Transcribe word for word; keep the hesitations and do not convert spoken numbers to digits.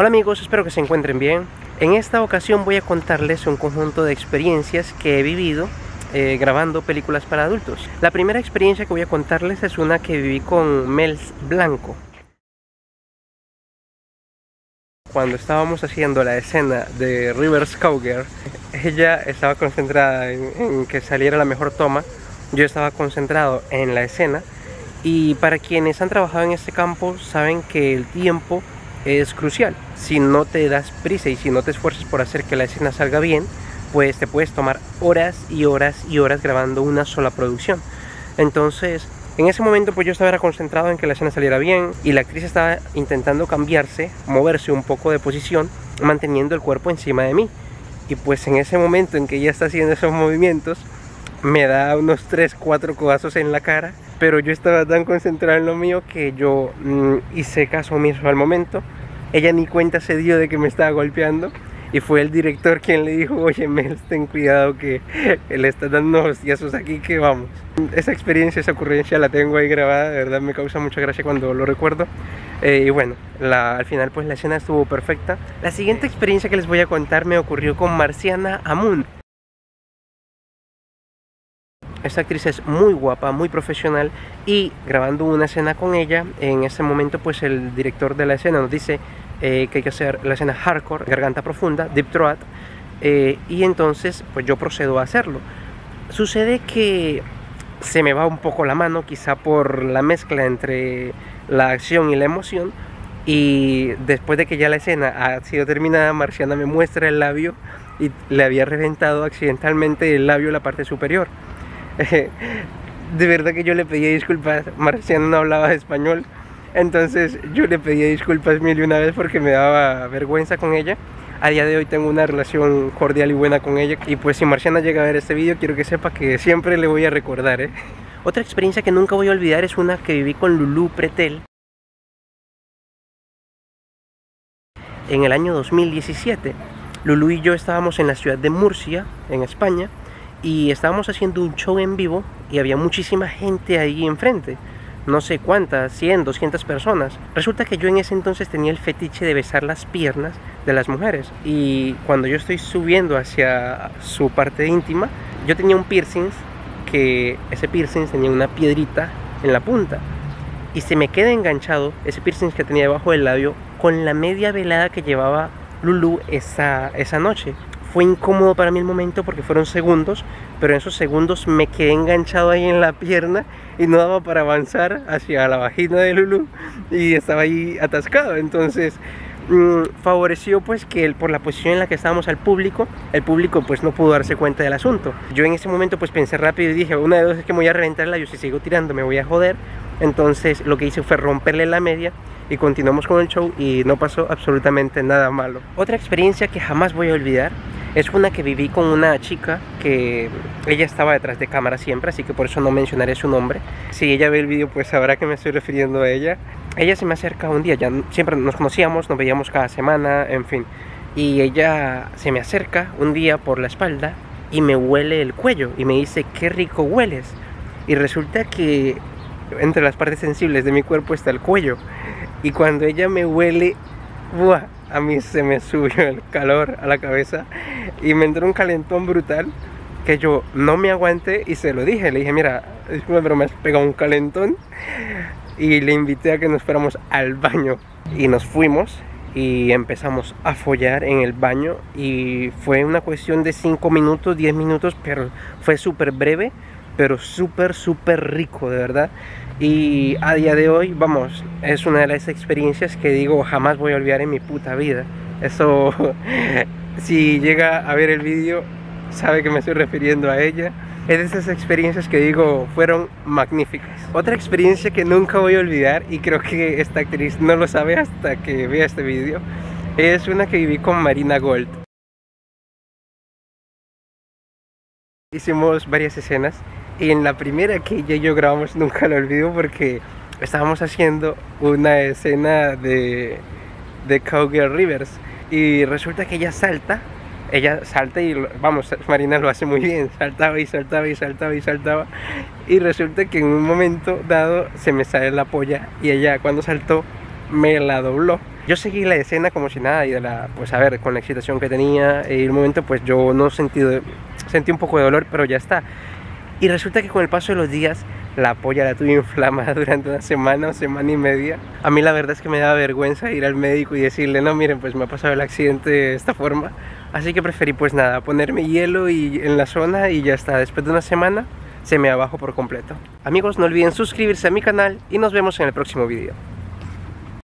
Hola amigos, espero que se encuentren bien. En esta ocasión voy a contarles un conjunto de experiencias que he vivido eh, grabando películas para adultos. La primera experiencia que voy a contarles es una que viví con Mels Blanco. Cuando estábamos haciendo la escena de Rivers Cowgirl, ella estaba concentrada en, en que saliera la mejor toma, yo estaba concentrado en la escena, y para quienes han trabajado en este campo saben que el tiempo es crucial. Si no te das prisa y si no te esfuerzas por hacer que la escena salga bien, pues te puedes tomar horas y horas y horas grabando una sola producción. Entonces, en ese momento pues yo estaba concentrado en que la escena saliera bien y la actriz estaba intentando cambiarse, moverse un poco de posición, manteniendo el cuerpo encima de mí. Y pues en ese momento en que ella está haciendo esos movimientos, me da unos tres, cuatro codazos en la cara, pero yo estaba tan concentrado en lo mío que yo mmm, hice caso omiso al momento. Ella ni cuenta se dio de que me estaba golpeando y fue el director quien le dijo: oye Mel, ten cuidado que le estás dando hostiazos aquí, que vamos. Esa experiencia, esa ocurrencia la tengo ahí grabada, de verdad me causa mucha gracia cuando lo recuerdo. Eh, y bueno, la, al final pues la escena estuvo perfecta. La siguiente experiencia que les voy a contar me ocurrió con Marciana Amun. Esta actriz es muy guapa, muy profesional, y grabando una escena con ella, en ese momento pues el director de la escena nos dice eh, que hay que hacer la escena hardcore, garganta profunda, deep throat, eh, y entonces pues yo procedo a hacerlo. Sucede que se me va un poco la mano, quizá por la mezcla entre la acción y la emoción, y después de que ya la escena ha sido terminada, Marciana me muestra el labio y le había reventado accidentalmente el labio en la parte superior. De verdad que yo le pedí disculpas. Marciana no hablaba español, entonces yo le pedí disculpas mil y una vez porque me daba vergüenza con ella. A día de hoy tengo una relación cordial y buena con ella, y pues si Marciana llega a ver este vídeo, quiero que sepa que siempre le voy a recordar, ¿eh? Otra experiencia que nunca voy a olvidar es una que viví con Lulú Pretel en el año dos mil diecisiete. Lulú y yo estábamos en la ciudad de Murcia, en España, y estábamos haciendo un show en vivo y había muchísima gente ahí enfrente, no sé cuántas, cien, doscientas personas. Resulta que yo en ese entonces tenía el fetiche de besar las piernas de las mujeres, y cuando yo estoy subiendo hacia su parte íntima, yo tenía un piercing, que ese piercing tenía una piedrita en la punta, y se me queda enganchado ese piercing que tenía debajo del labio con la media velada que llevaba Lulú esa, esa noche. Fue incómodo para mí el momento porque fueron segundos, pero en esos segundos me quedé enganchado ahí en la pierna y no daba para avanzar hacia la vagina de Lulú y estaba ahí atascado. Entonces mmm, favoreció pues que el, por la posición en la que estábamos al público, el público pues no pudo darse cuenta del asunto. Yo en ese momento pues pensé rápido y dije: una de dos es que me voy a reventar el labio, si sigo tirando me voy a joder. Entonces lo que hice fue romperle la media y continuamos con el show y no pasó absolutamente nada malo. Otra experiencia que jamás voy a olvidar es una que viví con una chica que ella estaba detrás de cámara siempre, así que por eso no mencionaré su nombre. Si ella ve el vídeo pues sabrá que me estoy refiriendo a ella. Ella se me acerca un día, ya siempre nos conocíamos, nos veíamos cada semana, en fin. Y ella se me acerca un día por la espalda y me huele el cuello y me dice: qué rico hueles. Y resulta que entre las partes sensibles de mi cuerpo está el cuello, y cuando ella me huele, ¡buah!, a mí se me subió el calor a la cabeza y me entró un calentón brutal que yo no me aguanté y se lo dije. Le dije: mira, disculpe, pero me has pegado un calentón, y le invité a que nos fuéramos al baño, y nos fuimos y empezamos a follar en el baño, y fue una cuestión de cinco minutos, diez minutos, pero fue súper breve, pero súper, súper rico, de verdad. Y a día de hoy, vamos, es una de las experiencias que digo jamás voy a olvidar en mi puta vida. Eso, si llega a ver el vídeo, sabe que me estoy refiriendo a ella. Es de esas experiencias que digo fueron magníficas. Otra experiencia que nunca voy a olvidar, y creo que esta actriz no lo sabe hasta que vea este vídeo, es una que viví con Marina Gold. Hicimos varias escenas. Y en la primera que ella y yo grabamos, nunca lo olvido, porque estábamos haciendo una escena de, de Cowgirl Rivers, y resulta que ella salta, ella salta y vamos, Marina lo hace muy bien, saltaba y saltaba y saltaba y saltaba, y resulta que en un momento dado se me sale la polla, y ella cuando saltó me la dobló, Yo seguí la escena como si nada y de la, pues a ver, con la excitación que tenía y el momento, pues yo no sentí, sentí un poco de dolor, pero ya está. Y resulta que con el paso de los días la polla la tuve inflamada durante una semana o semana y media. A mí la verdad es que me daba vergüenza ir al médico y decirle, no, miren, pues me ha pasado el accidente de esta forma. Así que preferí pues nada, ponerme hielo y, en la zona y ya está. Después de una semana se me abajó por completo. Amigos, no olviden suscribirse a mi canal y nos vemos en el próximo video.